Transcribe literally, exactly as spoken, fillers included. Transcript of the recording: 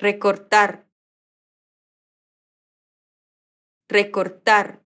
recortar, recortar.